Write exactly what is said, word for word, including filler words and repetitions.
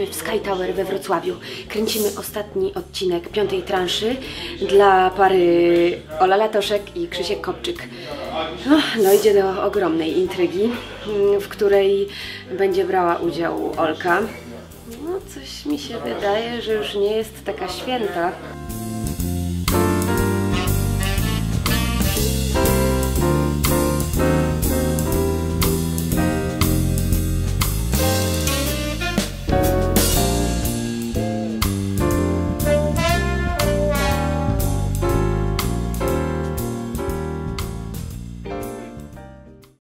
jesteśmy w Sky Tower we Wrocławiu. Kręcimy ostatni odcinek piątej transzy dla pary Ola Latoszek i Krzysiek Kopczyk. No, no idzie do ogromnej intrygi, w której będzie brała udział Olka. No, coś mi się wydaje, że już nie jest taka święta.